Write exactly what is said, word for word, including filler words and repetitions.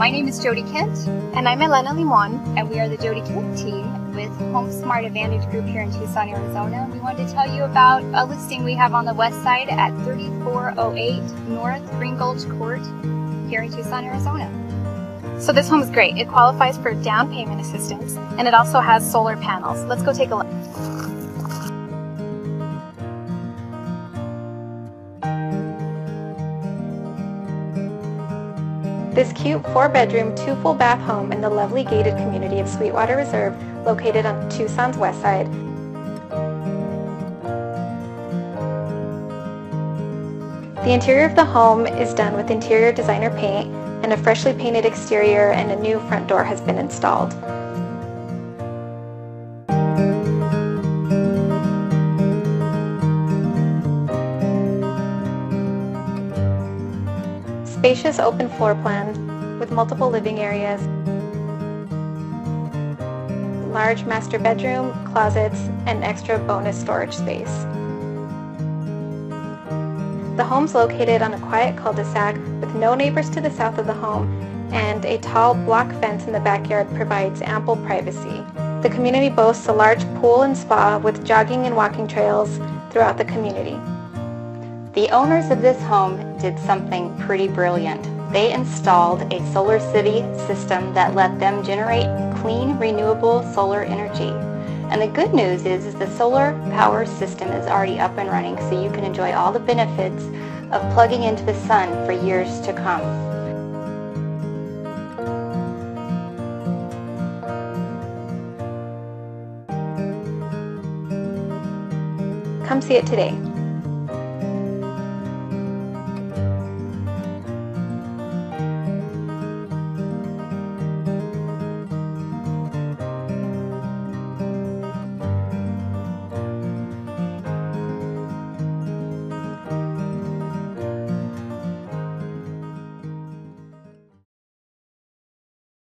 My name is Jody Kent. And I'm Elena Limon. And we are the Jody Kent team with Home Smart Advantage Group here in Tucson, Arizona. We wanted to tell you about a listing we have on the west side at thirty-four oh eight North Green Gulch Court here in Tucson, Arizona. So this home is great. It qualifies for down payment assistance, and it also has solar panels. Let's go take a look. This cute four-bedroom, two-full-bath home in the lovely gated community of Sweetwater Reserve, located on Tucson's west side. The interior of the home is done with interior designer paint, and a freshly painted exterior and a new front door has been installed. Spacious open floor plan with multiple living areas, large master bedroom, closets, and extra bonus storage space. The home's located on a quiet cul-de-sac with no neighbors to the south of the home, and a tall block fence in the backyard provides ample privacy. The community boasts a large pool and spa with jogging and walking trails throughout the community. The owners of this home did something pretty brilliant. They installed a SolarCity system that let them generate clean, renewable solar energy. And the good news is, is the solar power system is already up and running, so you can enjoy all the benefits of plugging into the sun for years to come. Come see it today.